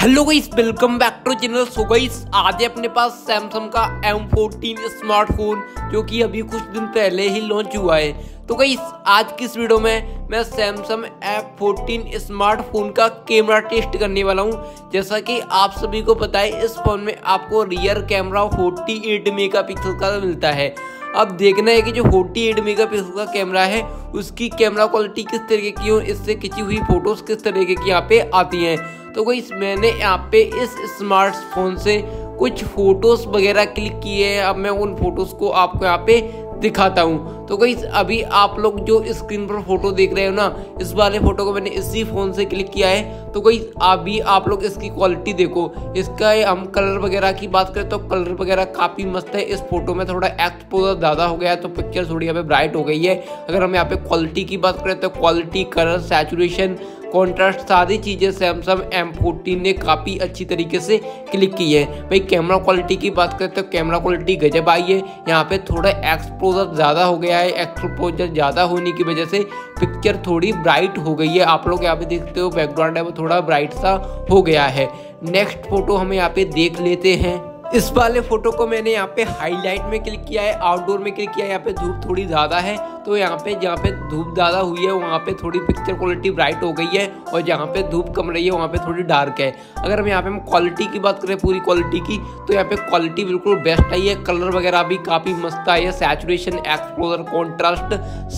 Hello guys, welcome back to channel. So guys, आज अपने पास सैमसंग का M14 स्मार्टफोन जो कि अभी कुछ दिन पहले ही लॉन्च हुआ है। तो गाइस, आज की इस वीडियो में मैं सैमसंग M14 स्मार्टफोन का कैमरा टेस्ट करने वाला हूं। जैसा कि आप सभी को पता है, इस फोन में आपको रियर कैमरा 48 मेगापिक्सल का मिलता है। अब देखना है कि जो 48 मेगापिक्सल का कैमरा है उसकी कैमरा क्वालिटी किस तरीके की हो, इससे खिंची हुई फोटोज़ किस तरीके की यहाँ पे आती हैं। तो गाइस, मैंने यहाँ पे इस स्मार्टफोन से कुछ फ़ोटोज़ वगैरह क्लिक किए हैं। अब मैं उन फोटोज़ को आपको यहाँ पे दिखाता हूँ। तो गाइस, अभी आप लोग जो स्क्रीन पर फोटो देख रहे हो ना, इस वाले फोटो को मैंने इसी फ़ोन से क्लिक किया है। तो गाइस, अभी आप लोग इसकी क्वालिटी देखो। इसका हम कलर वगैरह की बात करें तो कलर वगैरह काफ़ी मस्त है। इस फोटो में थोड़ा एक्सपोजर ज़्यादा हो गया है तो पिक्चर थोड़ी यहाँ पे ब्राइट हो गई है। अगर हम यहाँ पे क्वालिटी की बात करें तो क्वालिटी, कलर, सैचुरेशन, कॉन्ट्रास्ट, सारी चीज़ें सैमसंग M14 ने काफ़ी अच्छी तरीके से क्लिक की है। भाई, कैमरा क्वालिटी की बात करें तो कैमरा क्वालिटी गजब आई है। यहाँ पे थोड़ा एक्सपोजर ज़्यादा हो गया है। एक्सपोजर ज़्यादा होने की वजह से पिक्चर थोड़ी ब्राइट हो गई है। आप लोग यहाँ पे देखते हो बैकग्राउंड है वो थोड़ा ब्राइट सा हो गया है। नेक्स्ट फोटो हम यहाँ पे देख लेते हैं। इस वाले फोटो को मैंने यहाँ पे हाईलाइट में क्लिक किया है, आउटडोर में क्लिक किया है। यहाँ पे धूप थोड़ी ज़्यादा है तो यहाँ पे धूप ज़्यादा हुई है वहाँ पे थोड़ी पिक्चर क्वालिटी ब्राइट हो गई है, और जहाँ पे धूप कम रही है वहाँ पे थोड़ी डार्क है। अगर हम यहाँ पे हम क्वालिटी की बात करें, पूरी क्वालिटी की, तो यहाँ पे क्वालिटी बिल्कुल बेस्ट आई है। कलर वगैरह भी काफ़ी मस्त आई है। सैचुरेशन, एक्सपोजर, कॉन्ट्रास्ट,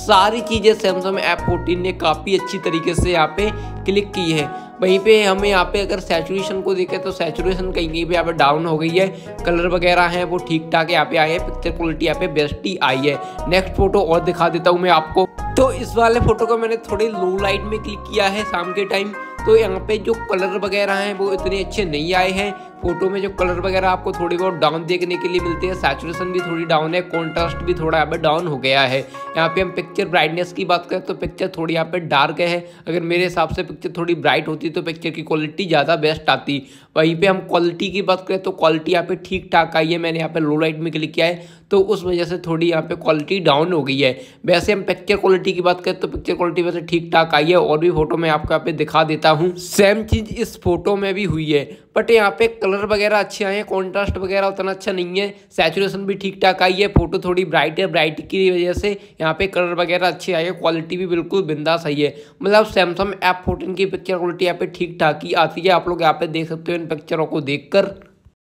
सारी चीज़ें सैमसंग M14 ने काफ़ी अच्छी तरीके से यहाँ पे क्लिक की है। वहीं पे हमें यहाँ पे अगर सैचुरेशन को देखें तो सैचुरेशन कहीं कहीं पे यहाँ पे डाउन हो गई है। कलर वगैरह है वो ठीक ठाक यहाँ पे आए हैं। पिक्चर क्वालिटी यहाँ पे बेस्ट ही आई है। नेक्स्ट फोटो और दिखा देता हूँ मैं आपको। तो इस वाले फोटो को मैंने थोड़े लो लाइट में क्लिक किया है, शाम के टाइम। तो यहाँ पे जो कलर वगैरह हैं वो इतने अच्छे नहीं आए हैं। फोटो में जो कलर वगैरह आपको थोड़े बहुत डाउन देखने के लिए मिलते हैं। सैचुरेशन भी थोड़ी डाउन है, कॉन्ट्रास्ट भी थोड़ा यहाँ पे डाउन हो गया है। यहाँ पे हम पिक्चर ब्राइटनेस की बात करें तो पिक्चर थोड़ी यहाँ पे डार्क है। अगर मेरे हिसाब से पिक्चर थोड़ी ब्राइट होती तो पिक्चर की क्वालिटी ज़्यादा बेस्ट आती। वहीं पे हम क्वालिटी की बात करें तो क्वालिटी यहाँ पे ठीक ठाक आई है। मैंने यहाँ पे लो लाइट में क्लिक किया है तो उस वजह से थोड़ी यहाँ पे क्वालिटी डाउन हो गई है। वैसे हम पिक्चर क्वालिटी की बात करें तो पिक्चर क्वालिटी वैसे ठीक ठाक आई है। और भी फोटो मैं आपको यहाँ पे दिखा देता हूँ। सेम चीज़ इस फोटो में भी हुई है, बट यहाँ पे कलर वगैरह अच्छे आए हैं, कॉन्ट्रास्ट वगैरह उतना अच्छा नहीं है। सैचुरेशन भी ठीक ठाक आई है। फोटो थोड़ी ब्राइट है, ब्राइट की वजह से यहाँ पे कलर वगैरह अच्छे आए हैं। क्वालिटी भी बिल्कुल बिंदास आई है। मतलब सैमसंग M14 की पिक्चर क्वालिटी यहाँ पे ठीक ठाक ही आती है। आप लोग यहाँ पे देख सकते हो इन पिक्चरों को देखकर।